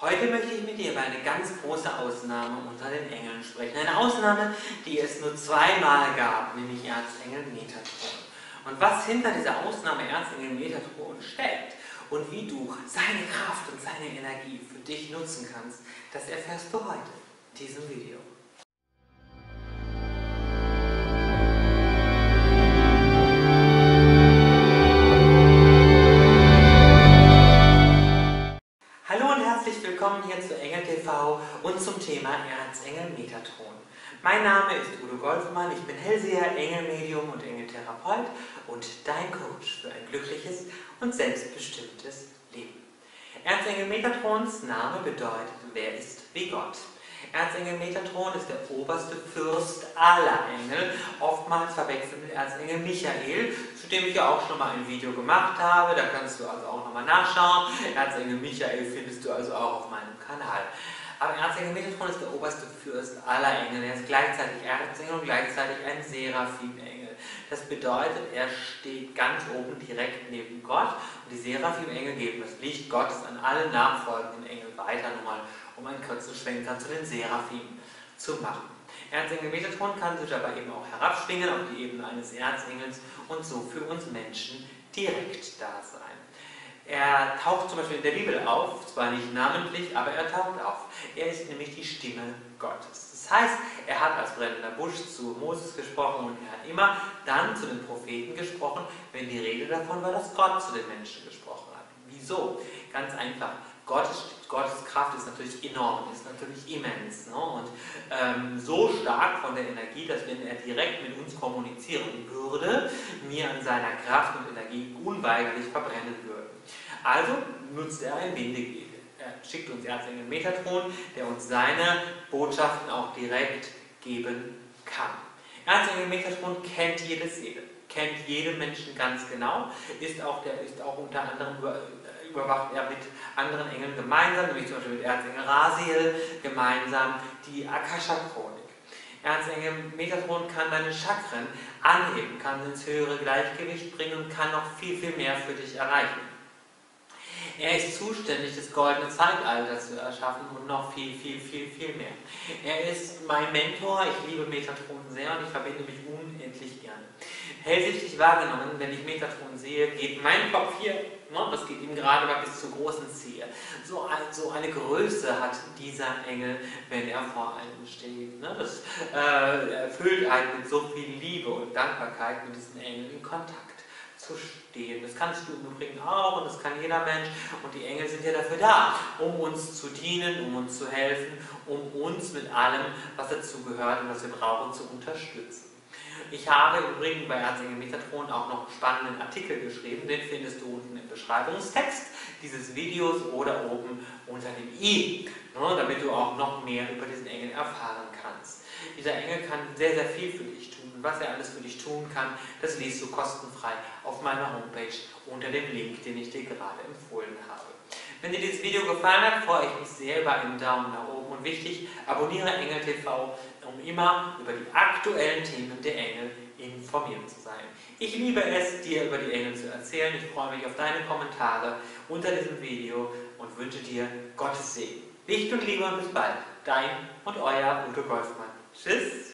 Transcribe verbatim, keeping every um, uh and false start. Heute möchte ich mit dir über eine ganz große Ausnahme unter den Engeln sprechen. Eine Ausnahme, die es nur zweimal gab, nämlich Erzengel Metatron. Und was hinter dieser Ausnahme Erzengel Metatron steckt und wie du seine Kraft und seine Energie für dich nutzen kannst, das erfährst du heute in diesem Video. Willkommen hier zu Engel T V und zum Thema Erzengel Metatron. Mein Name ist Udo Golfmann, ich bin Hellseher, Engelmedium und Engeltherapeut und dein Coach für ein glückliches und selbstbestimmtes Leben. Erzengel Metatrons Name bedeutet, wer ist wie Gott. Erzengel Metatron ist der oberste Fürst aller Engel, oftmals verwechselt mit Erzengel Michael, zu dem ich ja auch schon mal ein Video gemacht habe, da kannst du also auch nochmal nachschauen. Erzengel Michael findest du also auch auf meinem Kanal. Aber Erzengel Metatron ist der oberste Fürst aller Engel, er ist gleichzeitig Erzengel und gleichzeitig ein Seraphim-Engel. Das bedeutet, er steht ganz oben direkt neben Gott und die Seraphim-Engel geben das Licht Gottes an alle nachfolgenden Engel weiter, nochmal um einen kurzen Schwenker zu den Seraphim zu machen. Erzengel Metatron kann sich aber eben auch herabschwingen auf die Ebene eines Erzengels und so für uns Menschen direkt da sein. Er taucht zum Beispiel in der Bibel auf, zwar nicht namentlich, aber er taucht auf. Er ist nämlich die Stimme Gottes. Das heißt, er hat als brennender Busch zu Moses gesprochen und er hat immer dann zu den Propheten gesprochen, wenn die Rede davon war, dass Gott zu den Menschen gesprochen hat. Wieso? Ganz einfach. Gottes, Gottes Kraft ist natürlich enorm, ist natürlich immens, ne? Und ähm, so stark von der Energie, dass wenn er direkt mit uns kommunizieren würde, mir an seiner Kraft und Energie unweigerlich verbrennen würde. Also nutzt er ein Bindeglied. Er schickt uns Erzengel Metatron, der uns seine Botschaften auch direkt geben kann. Erzengel Metatron kennt jede Seele, kennt jeden Menschen ganz genau, ist auch, der, ist auch unter anderem über überwacht er mit anderen Engeln gemeinsam, nämlich zum Beispiel mit Erzengel Rasiel gemeinsam die Akasha-Chronik. Erzengel Metatron kann deine Chakren anheben, kann sie ins höhere Gleichgewicht bringen und kann noch viel, viel mehr für dich erreichen. Er ist zuständig, das goldene Zeitalter zu erschaffen und noch viel, viel, viel, viel mehr. Er ist mein Mentor, ich liebe Metatron sehr und ich verbinde mich unendlich gerne. Hellsichtig wahrgenommen, wenn ich Metatron sehe, geht mein Kopf hier, ne, das geht ihm gerade mal bis zur großen Zehe. So, ein, so eine Größe hat dieser Engel, wenn er vor einem steht. Ne? Das äh, erfüllt einen mit so viel Liebe und Dankbarkeit, mit diesem Engel in Kontakt zu stehen. Das kannst du im Übrigen auch und das kann jeder Mensch und die Engel sind ja dafür da, um uns zu dienen, um uns zu helfen, um uns mit allem, was dazugehört und was wir brauchen, zu unterstützen. Ich habe im Übrigen bei Erzengel Metatron auch noch einen spannenden Artikel geschrieben, den findest du unten im Beschreibungstext dieses Videos oder oben unter dem i, ne, damit du auch noch mehr über diesen Engel erfahren kannst. Dieser Engel kann sehr, sehr viel für dich tun. Und was er alles für dich tun kann, das liest du kostenfrei auf meiner Homepage unter dem Link, den ich dir gerade empfohlen habe. Wenn dir dieses Video gefallen hat, freue ich mich sehr über einen Daumen nach oben. Und wichtig, abonniere Engel T V, um immer über die aktuellen Themen der Engel informiert zu sein. Ich liebe es, dir über die Engel zu erzählen. Ich freue mich auf deine Kommentare unter diesem Video und wünsche dir Gottes Segen. Licht und Liebe und bis bald. Dein und euer Udo Golfmann. Tschüss!